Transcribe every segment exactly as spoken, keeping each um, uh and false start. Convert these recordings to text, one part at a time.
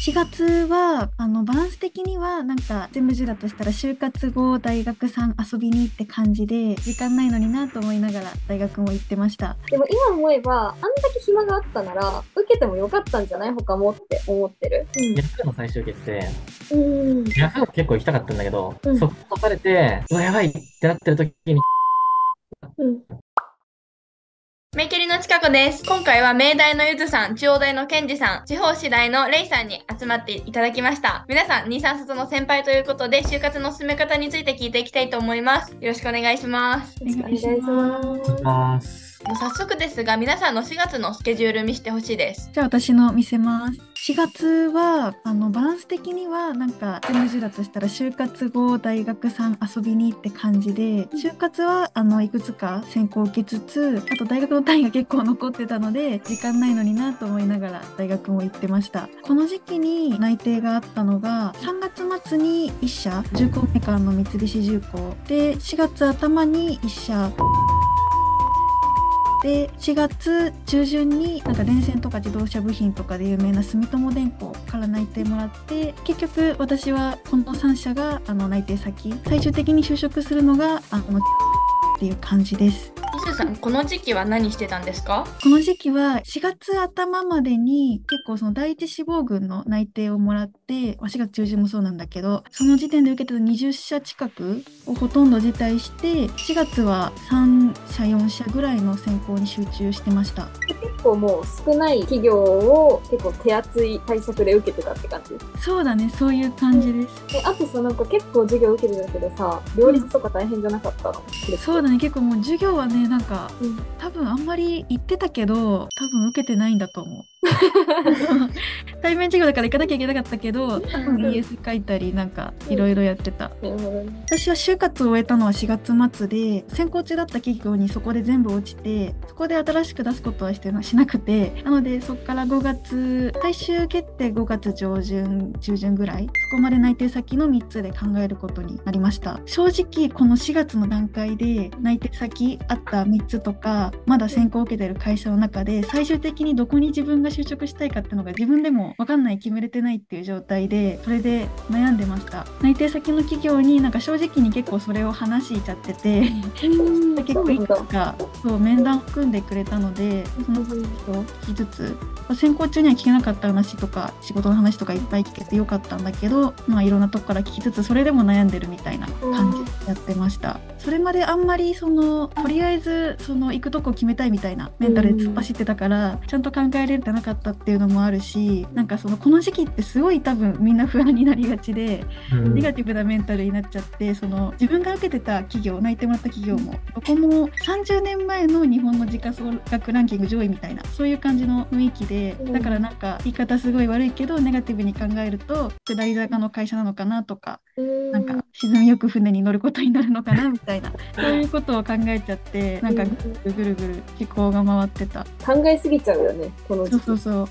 しがつはあのバランス的にはなんか全部じゅうだとしたら就活後大学さん遊びにって感じで時間ないのになと思いながら大学も行ってました。でも今思えばあんだけ暇があったなら受けてもよかったんじゃない他もって思ってる。ヤフーの最終受けってヤフー結構行きたかったんだけど、うん、そこを刺されてうわやばいってなってる時に、うんメイキュリのちかこです。今回は明大のゆずさん、中央大のけんじさん、地方市大のれいさんに集まっていただきました。皆さん、に、さん卒の先輩ということで、就活の進め方について聞いていきたいと思います。よろしくお願いします。お願いします。早速ですが皆さんのしがつのスケジュール見せてほしいです。じゃあ私の見せます。しがつはあのバランス的にはなんか全部じゅうだとしたら就活後大学さん遊びにって感じで就活はあのいくつか選考を受けつつあと大学の単位が結構残ってたので時間ないのになと思いながら大学も行ってました。この時期に内定があったのがさんがつ末にいっ社重工メーカーの三菱重工でしがつ頭にいっ社でしがつ中旬になんか電線とか自動車部品とかで有名な住友電工から内定もらって結局私はこのさん社があの内定先最終的に就職するのがあのっていう感じです。いすーさんこの時期は何してたんですか？この時期はしがつ頭までに結構その第一志望群の内定をもらってしがつ中旬もそうなんだけどその時点で受けてたにじゅっ社近くをほとんど辞退してしがつはさん社よん社ぐらいの選考に集中してました。結構もう少ない企業を結構手厚い対策で受けてたって感じ？そうだねそういう感じです。えあとさなんか結構授業受けてたけどさ両立とか大変じゃなかったの？うん、そうだね結構もう授業はねなんか、うん、多分あんまり行ってたけど多分受けてないんだと思う対面授業だから行かなきゃいけなかったけど多分 イーエス 書いたりなんかいろいろやってた、うん、私は就活を終えたのはしがつ末で選考中だった企業にそこで全部落ちてそこで新しく出すことはしてしなくてなのでそこからごがつ最終決定ごがつ上旬中旬ぐらいそこまで内定先のみっつで考えることになりました。正直このしがつの段階で内定先あったみっつとかまだ選考を受けてる会社の中で最終的にどこに自分が就職したいかっていうのが自分でも分かんない決めれてないっていう状態でそれで悩んでました。内定先の企業になんか正直に結構それを話しちゃってて結構いくつかそう面談を組んでくれたのでその話を聞きつつ選考中には聞けなかった話とか仕事の話とかいっぱい聞けてよかったんだけど、まあ、いろんなとこから聞きつつそれでも悩んでるみたいな感じでやってました。それまであんまりそのとりあえずその行くとこ決めたいみたいなメンタルで突っ走ってたからちゃんと考えれてなかったっていうのもあるしなんかそのこの時期ってすごい多分みんな不安になりがちで、うん、ネガティブなメンタルになっちゃってその自分が受けてた企業内定もらった企業もここもさんじゅうねんまえの日本の時価総額ランキング上位みたいなそういう感じの雰囲気でだからなんか言い方すごい悪いけどネガティブに考えると下り坂の会社なのかなとかなんか沈みよく船に乗ることになるのかなみたいなそういうことを考えちゃってなんかぐるぐるぐる思考が回ってた。考えすぎちゃうよねこの時期。そうそうそう。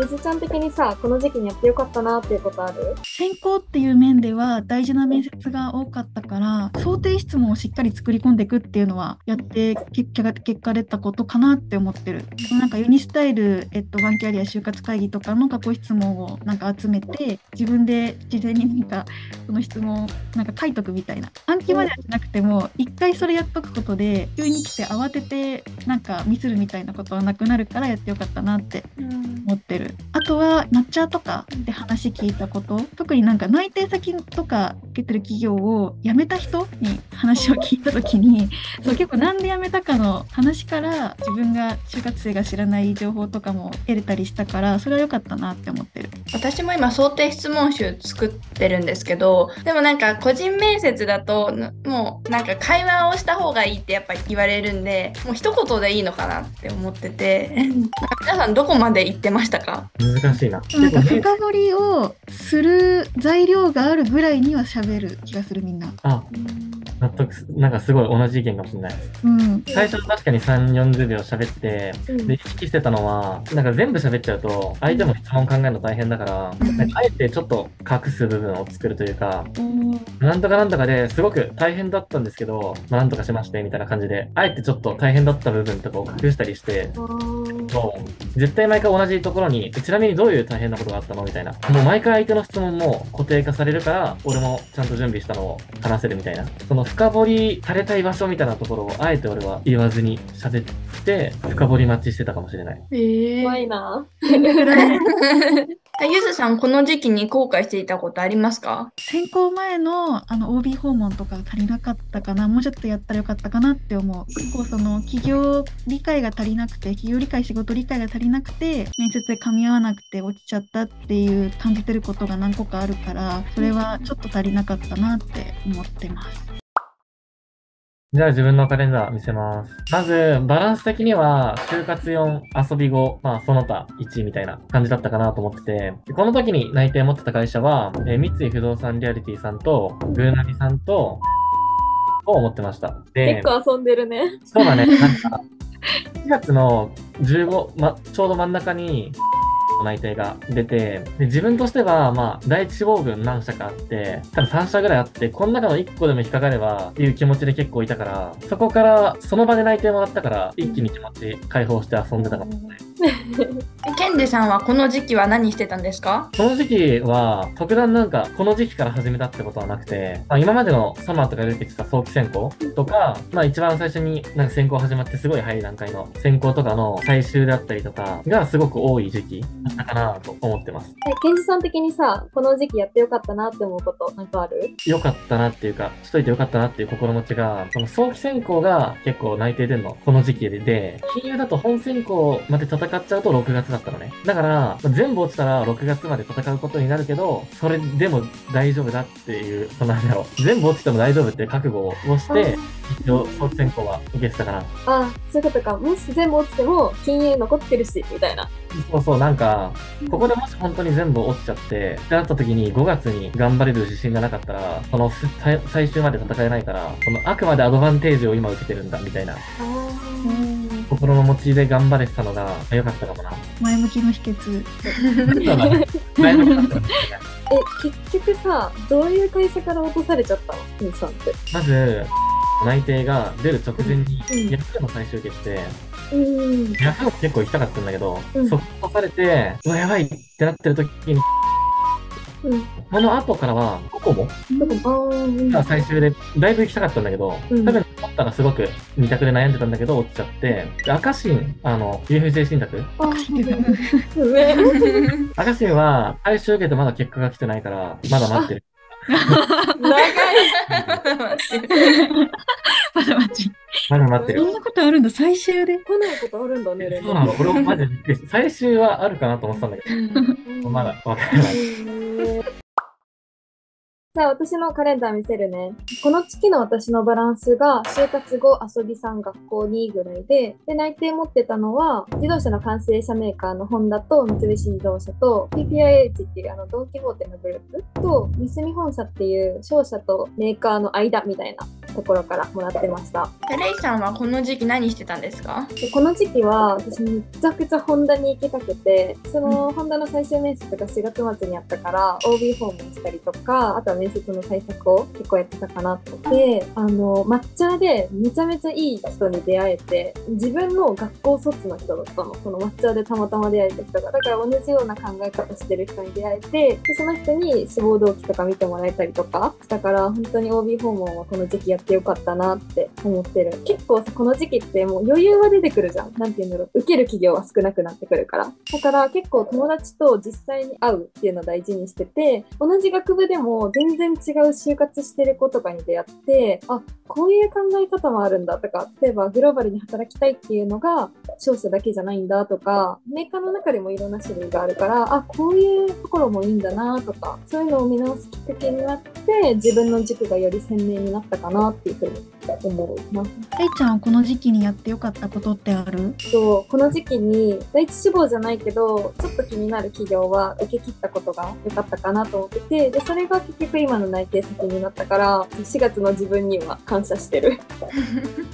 え、ゆずちゃん的にさこの時期にやってよかったなっていうことある？選考っていう面では大事な面接が多かったから想定質問をしっかり作り込んでいくっていうのはやって結果結果出たことかなって思ってる。なんかユニスタイル、えっと、ワンキャリア就活会議とかの過去質問をなんか集めて自分で事前になんかその質問なんか書いとくみたいな暗記まではしなくても一回それやっとくことで急に来て慌ててなんかミスるみたいなことはなくなるからやってよかったなって思ってる。あとはナッチャーとかで話聞いたこと特になんか内定先とか受けてる企業を辞めた人に話を聞いた時にそう結構なんで辞めたかの話から自分が就活生が知らない情報とかも得れたりしたからそれは良かったなって思ってる。私も今想定質問集作ってるんですけどでもなんか個人面接だともうなんか会話をした方がいいってやっぱ言われるんでもう一言でいいのかなって思ってて皆さんどこまで行ってましたか？難しいな。なんか深掘りをする材料があるぐらいには喋る気がするみんな。あ、うん納得す、なんかすごい同じ意見かもしれない。うん、最初確かにさんじゅう、よんじゅうびょう喋って、うん、で意識してたのはなんか全部喋っちゃうと相手も質問考えるの大変だから、うん、なんかあえてちょっと隠す部分を作るというか、うん、なんとかなんとかですごく大変だったんですけど、まあ、なんとかしましてみたいな感じであえてちょっと大変だった部分とかを隠したりして、うん、そう絶対毎回同じところにちなみにどういう大変なことがあったのみたいな、もう毎回相手の質問も固定化されるから俺もちゃんと準備したのを話せるみたいな、その深掘りされたい場所みたいなところをあえて俺は言わずに喋って深掘り待ちしてたかもしれない。えー、怖いなゆずさん、この時期に後悔していたことありますか？選考前のあの オービー 訪問とか足りなかったかな、もうちょっとやったらよかったかなって思う。結構その企業理解が足りなくて、企業理解仕事理解が足りなくて面接で噛み合わなくて落ちちゃったっていう感じてることが何個かあるから、それはちょっと足りなかったなって思ってます。じゃあ自分のカレンダー見せます。まず、バランス的には、就活よん、遊びご、まあ、その他いちみたいな感じだったかなと思ってて、この時に内定持ってた会社は、えー、三井不動産リアリティさんと、ぐーなみさんと、を持ってました。で、結構遊んでるね。そうだね。なんか、しがつのじゅうご、ま、ちょうど真ん中に、内定が出て、で自分としてはまあ第一志望群何社かあって、多分さんしゃぐらいあって、この中のいっこでも引っかかればっていう気持ちで結構いたから、そこからその場で内定もらったから一気に気持ち解放して遊んでたかもしれない。ケンデさんはこの時期は何してたんですか？この時期は特段なんかこの時期から始めたってことはなくて、まあ、今までのサマーとか出てきた早期選考とか、まあ、一番最初になんか選考始まってすごい早い段階の選考とかの最終だったりとかがすごく多い時期だかなと思ってます。ケンジさん的にさ、この時期やってよかったなって思うことなんかある？よかったなっていうか、しといてよかったなっていう心持ちが、その早期選考が結構内定出るのこの時期で、金融だと本選考まで戦っちゃうとろくがつだったのね。だから全部落ちたらろくがつまで戦うことになるけど、それでも大丈夫だっていう、なんだろう、全部落ちても大丈夫っていう覚悟をして一応早期選考は受けてたかな。あ、そういうことか。もし全部落ちても金融残ってるしみたいな。そうそう、なんかここでもし本当に全部落ちちゃってってなった時に、ごがつに頑張れる自信がなかったら、その最終まで戦えないから、そのあくまでアドバンテージを今受けてるんだみたいな心の持ちで頑張れてたのが良かったかもな。前向きの秘訣。前向きの秘訣。え、結局さ、どういう会社から落とされちゃったの、ケンジさんって？まず内定が出る直前にヤフーの最終決して、うん、ヤフーも結構行きたかったんだけど、うん、そこ落とされて、うわやばいってなってる時に、うん、この後からはココモが最終でだいぶ行きたかったんだけど、うん、多分取ったらすごくに択で悩んでたんだけど落ちちゃって、赤信、あの ユーエフジェー 信託、赤信は最終受けてまだ結果が来てないからまだ待ってる。長い。まだ待ち。まだ待ってる。そんなことあるんだ、最終で。来ないことあるんだね。そうなの、俺もマジで最終はあるかなと思ってたんだけど、まだわからない。じゃあ私のカレンダー見せるね。この月の私のバランスが就活後遊びさん学校にぐらいで、で内定持ってたのは自動車の完成車メーカーのホンダと三菱自動車と ピーピーアイエイチ っていうあの同規模店のグループと三隅本社っていう商社とメーカーの間みたいなところからもらってました。レイさんはこの時期何してたんですか？でこの時期は私めちゃくちゃホンダに行きたくて、そのホンダの最終面接がしがつまつにあったから オービー 訪問したりとか、あとは面接の対策を結構やってたかなと思って、あの抹茶でめちゃめちゃいい人に出会えて、自分の学校卒の人だったの、その抹茶でたまたま出会えた人が。だから同じような考え方してる人に出会えて、でその人に志望動機とか見てもらえたりとかしたから、本当に オービー 訪問はこの時期やってよかったなって思ってる。結構さ、この時期ってもう余裕は出てくるじゃん。なんていうんだろう、受ける企業は少なくなってくるから。だから結構友達と実際に会うっていうのを大事にしてて、同じ学部でも全全然違う就活してる子とかに出会って、あ、こういう考え方もあるんだとか、例えばグローバルに働きたいっていうのが商社だけじゃないんだとか、メーカーの中でもいろんな種類があるから、あ、こういうところもいいんだなとか、そういうのを見直すきっかけになって、自分の軸がより鮮明になったかなっていうふうにと思います。レイちゃん、この時期にやってよかったことってある？そう、この時期に第一志望じゃないけどちょっと気になる企業は受け切ったことがよかったかなと思ってて、でそれが結局今の内定先になったからしがつの自分には感謝してる。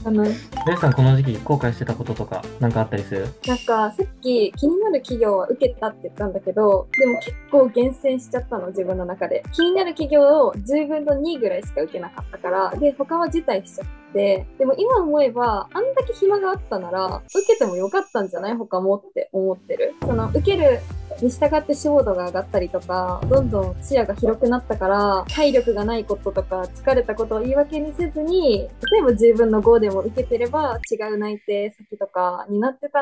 あの、レイさん、この時期後悔してたこととかなんかあったりする？なんかさっき気になる企業は受けたって言ったんだけど、でも結構厳選しちゃったの、自分の中で。気になる企業をじゅうぶんのにぐらいしか受けなかったから、で他は辞退しちゃって、でも今思えばあんだけ暇があったなら受けてもよかったんじゃない他もって思ってる。その受けるに従って志望度が上がったりとか、どんどん視野が広くなったから、体力がないこととか疲れたことを言い訳にせずに、例えばじゅうぶんのごでも受けてれば違う内定先とかになってた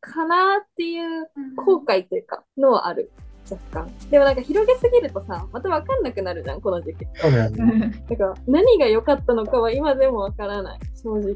かなっていう後悔というかのはある。若干。でもなんか広げすぎるとさ、また分かんなくなるじゃん、この時期。そうだよね。だから何が良かったのかは今でも分からない、正直。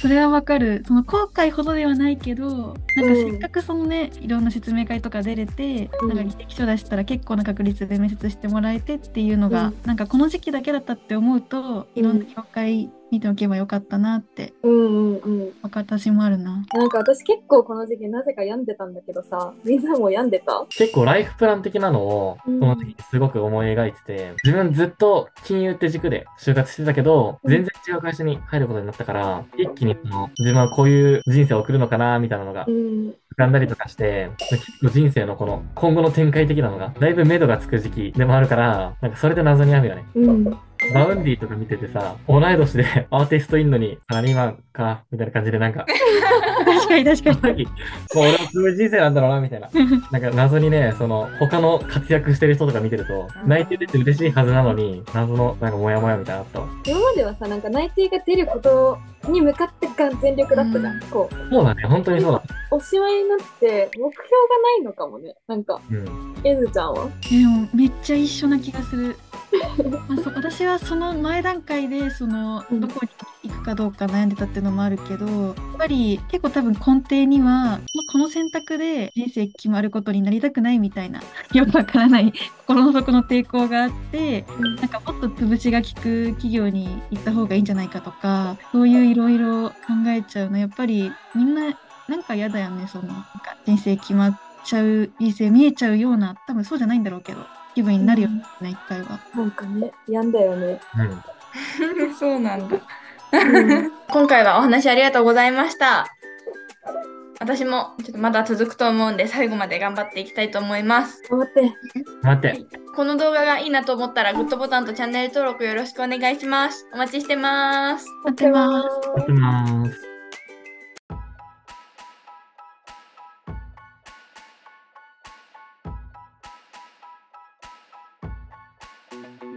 それは分かる。その後悔ほどではないけど、なんかせっかくそのね、うん、いろんな説明会とか出れて、うん、なんか履歴書出したら結構な確率で面接してもらえてっていうのが、うん、なんかこの時期だけだったって思うと、いろんな業界、うん見ておけばよかったなって、うんうんうん、私もあるな。なんか私結構この時期なぜか病んでたんだけどさ、みんなも病んでた？結構ライフプラン的なのをこの時すごく思い描いてて、うん、自分ずっと金融って軸で就活してたけど、全然違う会社に入ることになったから、うん、一気にその自分はこういう人生を送るのかなみたいなのが、うん浮かんだりとかして、結構人生のこの今後の展開的なのがだいぶ目処がつく時期でもあるから、なんかそれで謎にあるよね。うん、バウンディとか見ててさ、同い年でアーティストいんのにサラリーマンかみたいな感じでなんか。確かに確かに。もう俺はそういう人生なんだろうなみたいな。なんか謎にね、その他の活躍してる人とか見てると内定出て嬉しいはずなのに、謎のなんかモヤモヤみたいなのあったわ。今まではさ、なんか内定が出ることに向かって全力だったじゃん。うん、こう。そうだね、本当にそうだ。おしまいになって目標がないのかもね、なんか。うん、えずちゃんは？でもめっちゃ一緒な気がする。まあ、そ私はその前段階でそのどこに行くかどうか悩んでたっていうのもあるけど、やっぱり結構多分根底にはこの選択で人生決まることになりたくないみたいなよくわからない心の底の抵抗があって、なんかもっと潰しが効く企業に行った方がいいんじゃないかとか、そういういろいろ考えちゃうの。やっぱりみんななんか嫌だよね、そのなんか人生決まっちゃう、人生見えちゃうような、多分そうじゃないんだろうけど気分になるよね、うん、一回は。なんかね、病んだよね。うん、そうなんだ。うん、今回はお話ありがとうございました。私もちょっとまだ続くと思うんで、最後まで頑張っていきたいと思います。頑張って。頑張って。この動画がいいなと思ったら、グッドボタンとチャンネル登録よろしくお願いします。お待ちしてます。待ってます。待ってます。Thank you.